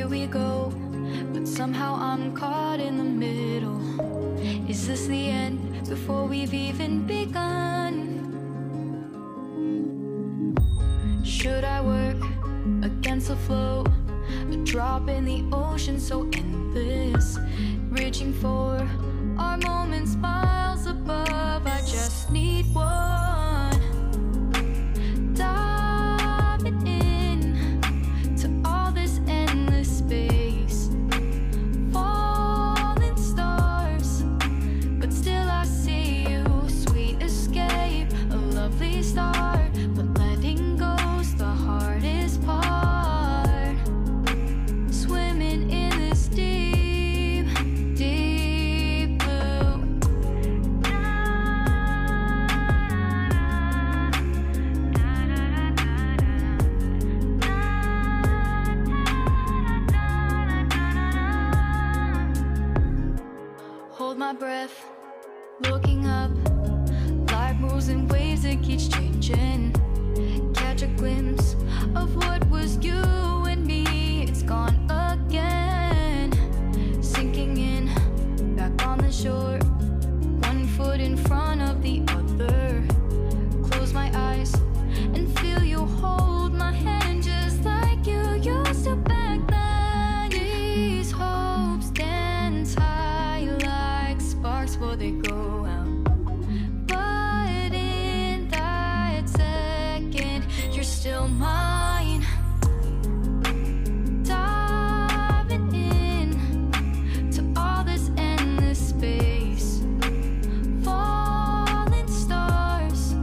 here we go, but somehow I'm caught in the middle. Is this the end before we've even begun? Should I work against the flow, a drop in the ocean so endless, reaching for our moments miles above? I just need one, diving in to all this endless space, falling stars, but still I see you. Sweet escape, a lovely start, but letting go's the hardest part. Swimming in this deep, deep blue. Hold my breath, looking up. Life moves in ways that keeps changing. Catch a glimpse of what was you and me. It's gone again, sinking in, back on the shore, one foot in front of the other. Close my eyes and feel you hold my hand, just like you used to back then. These hopes dance high like sparks before they go out. But in that second, you're still mine. Diving in to all this endless space, falling stars,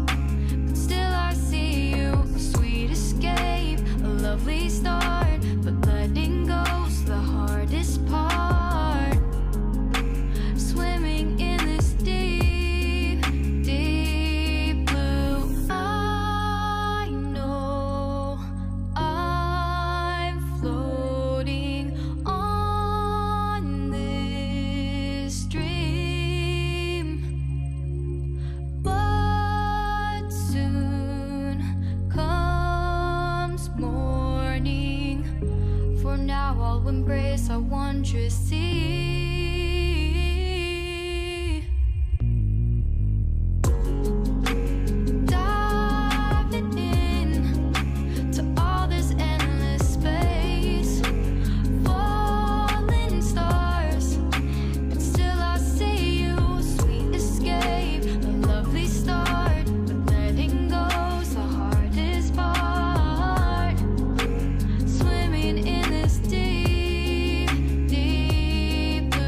but still I see you. Sweet escape, a lovely start, but letting go's the hardest part. Swimming in this deep, deep blue. I know I'm floating on this dream, but soon comes morning. For now, I'll embrace our wondrous sea. Diving in to all this endless space, falling stars, but still I see you. Sweet escape, a lovely start, but letting go's the hardest part. Swimming in this deep, deep blue.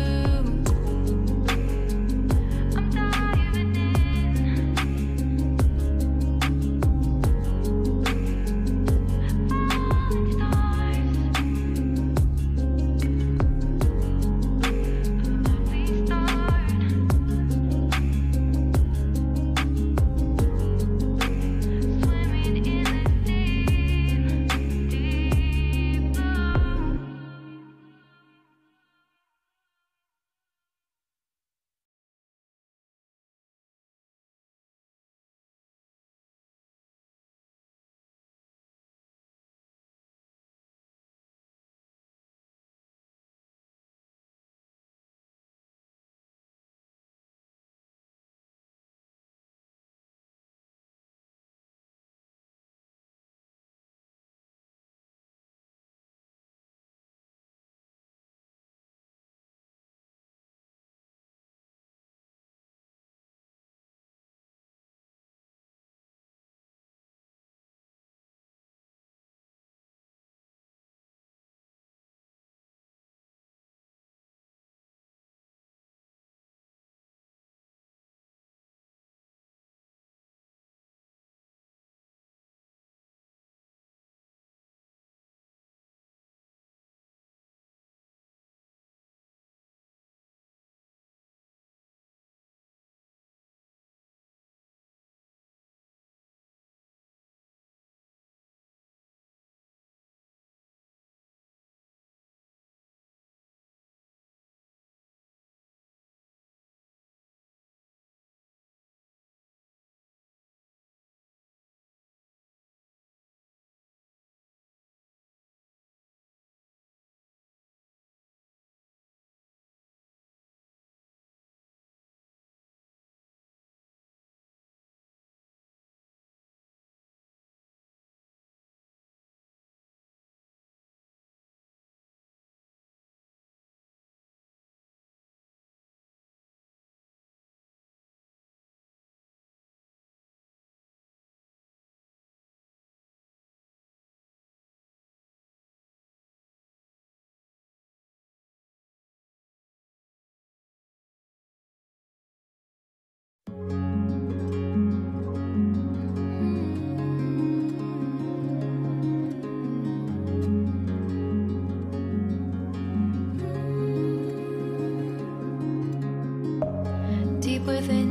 within.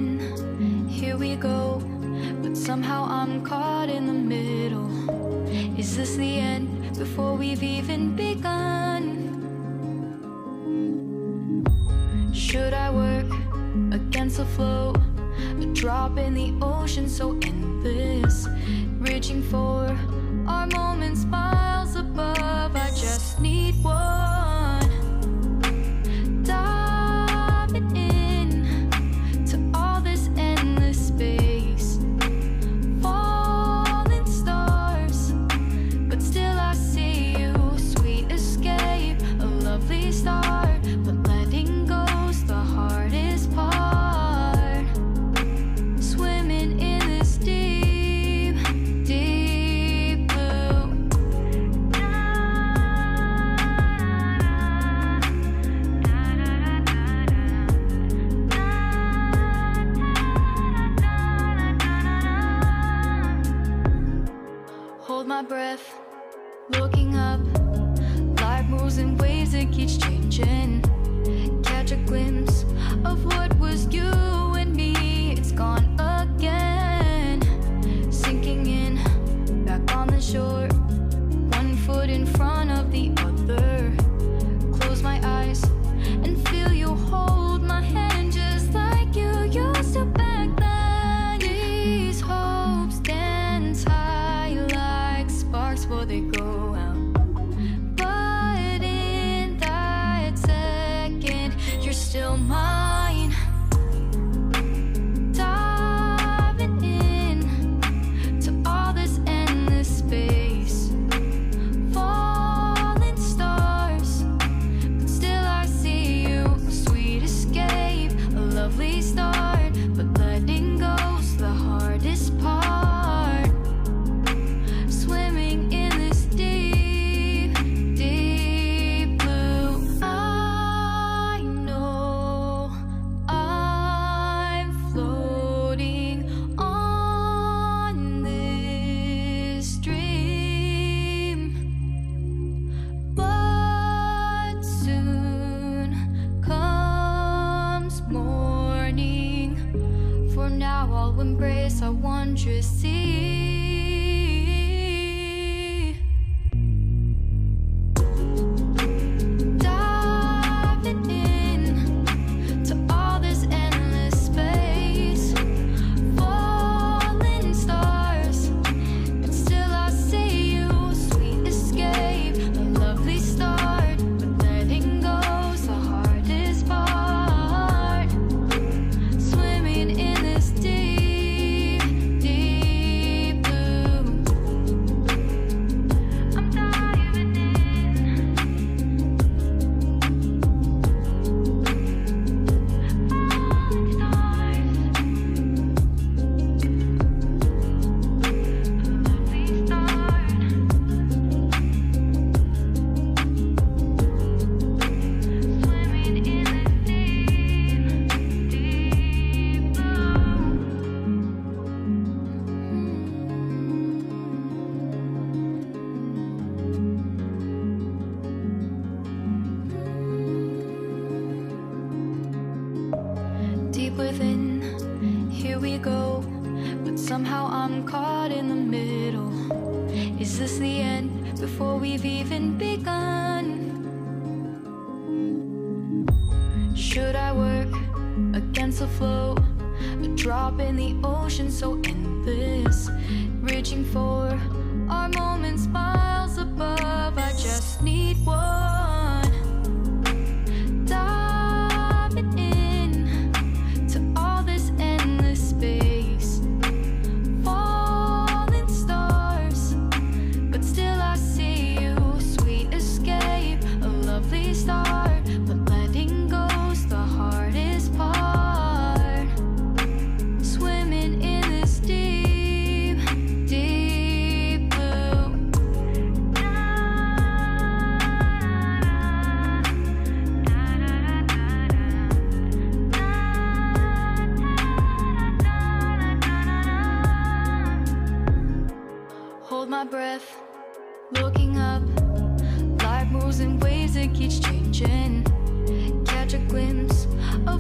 Here we go, but somehow I'm caught in the middle. Is this the end before we've even begun? Should I work against the flow, a drop in the ocean so endless, reaching for our moments miles above? I just need one. Catch a glimpse of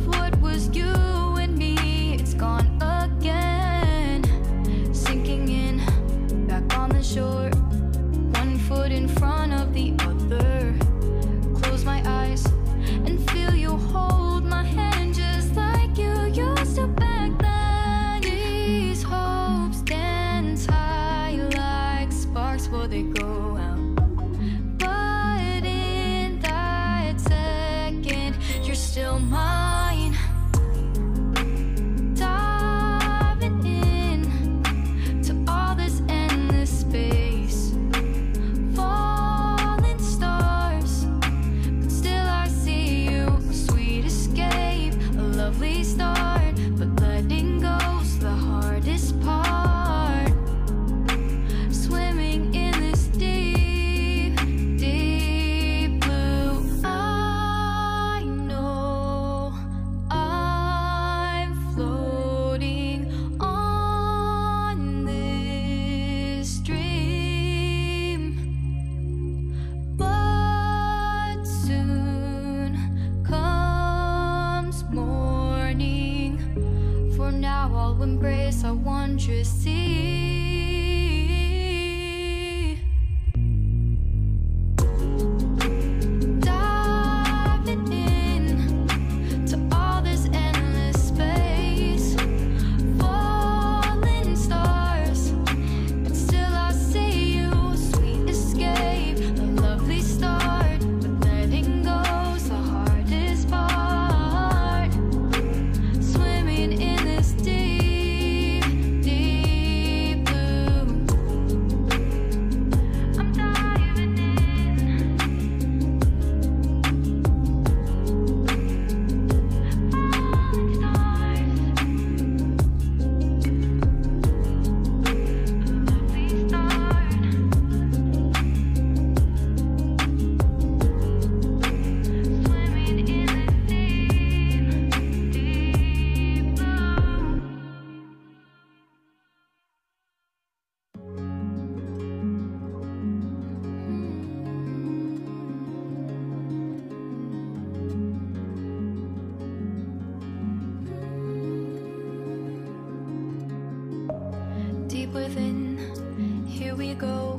what was you and me. can't you see? Diving in to all this endless space, falling stars, but still I see you. Sweet escape, a lovely start, but letting go's the hardest part. Swimming in this deep, deep blue, I'm diving in. Falling stars, a lovely start. Swimming in the deep, deep blue. Deep within, here we go,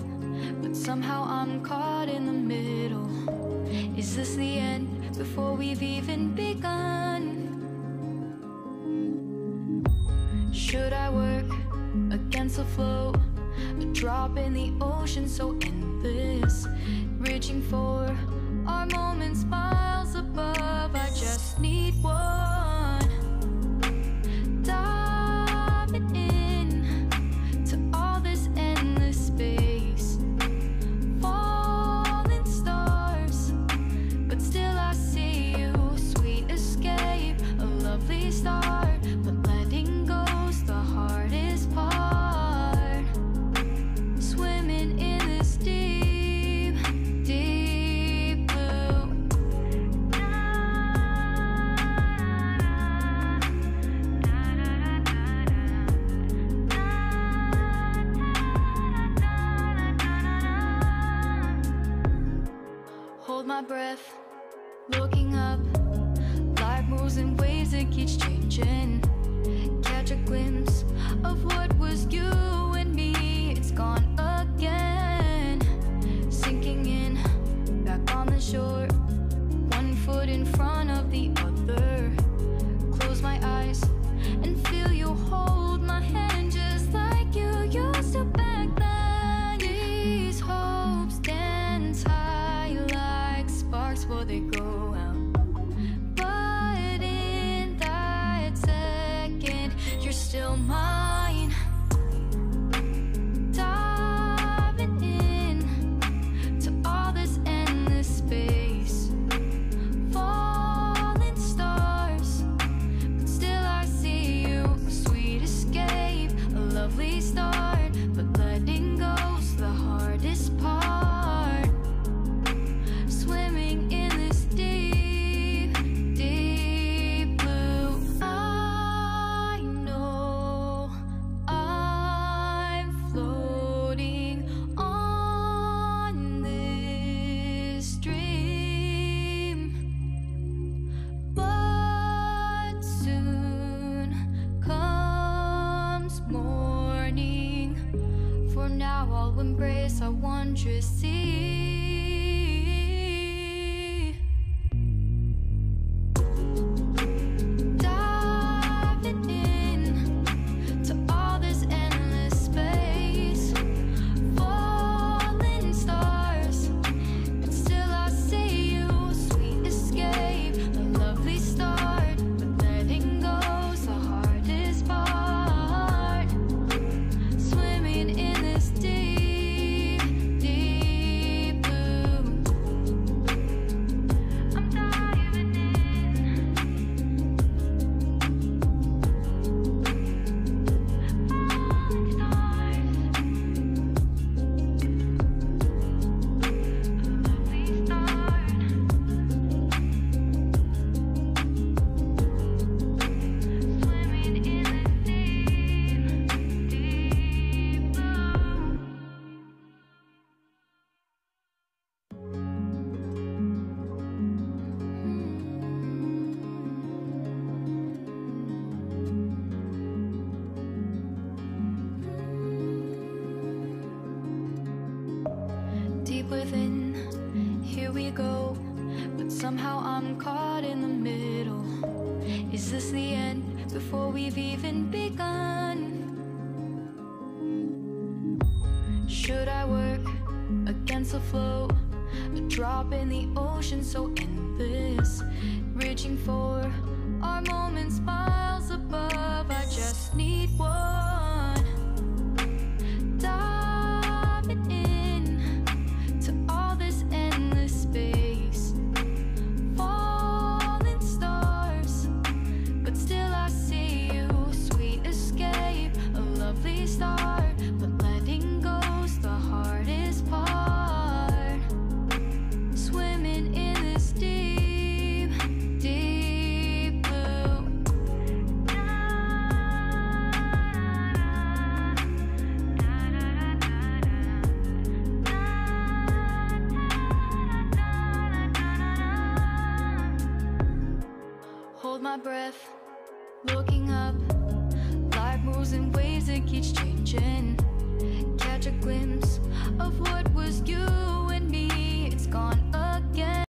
but somehow I'm caught in the middle. Is this the end before we've even begun? Should I work against the flow, a drop in the ocean so endless, reaching for our moments miles above? I just need one. Diving in to all this endless space, falling stars, but still I see you. Sweet escape, a lovely start, but letting go's the hardest part. Swimming in this deep, deep blue. Hold my breath, looking up. Life moves in ways that keeps changing. Catch a glimpse of what was you and me. It's gone again. Sinking in, back on the shore. One foot in front of the other. Close my eyes and feel you hold my hand, just like you used to back then. These hopes dance high like sparks, for they go out. But in that second, you're still mine. Diving in to all this endless space, falling stars, but still I see you. Sweet escape, a lovely start, but letting go's the hardest part. Swimming in this deep, deep blue. I know I'm floating on this dream, but soon comes morning. For now, I'll embrace our wondrous sea. Diving in to all this endless space, falling stars, but still I see you. Sweet escape, a lovely start, but letting go's the hardest part. Swimming in this deep, deep we go, but somehow I'm caught in the middle. Is this the end before we've even begun? Should I work against the flow, a drop in the ocean so endless, reaching for our moments miles above? I just need one, diving in to all this endless space, falling stars, but still I see you. Sweet escape, a lovely start, but letting go's the hardest part. Swimming in this deep, deep blue. Hold my breath, looking up. Life moves in waves that keeps changing. Catch a glimpse of what was you.